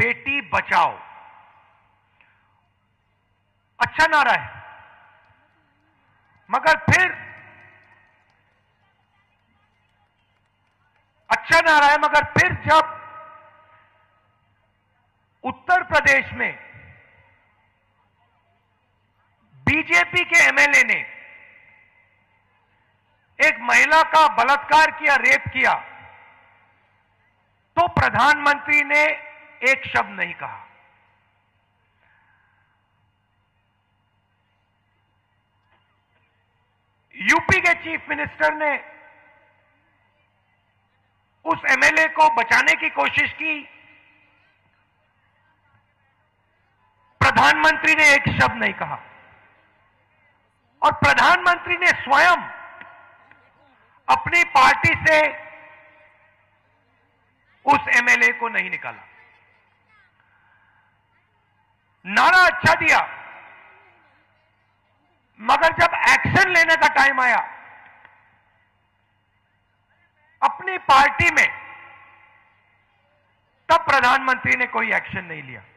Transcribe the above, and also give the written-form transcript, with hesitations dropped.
बेटी बचाओ, अच्छा नारा है, मगर फिर अच्छा नारा है, मगर फिर जब उत्तर प्रदेश में बीजेपी के एमएलए ने एक महिला का बलात्कार किया, रेप किया, तो प्रधानमंत्री ने एक शब्द नहीं कहा। यूपी के चीफ मिनिस्टर ने उस एमएलए को बचाने की कोशिश की, प्रधानमंत्री ने एक शब्द नहीं कहा, और प्रधानमंत्री ने स्वयं अपनी पार्टी से उस एमएलए को नहीं निकाला। नारा अच्छा दिया, मगर जब एक्शन लेने का टाइम आया, अपनी पार्टी में, तब प्रधानमंत्री ने कोई एक्शन नहीं लिया।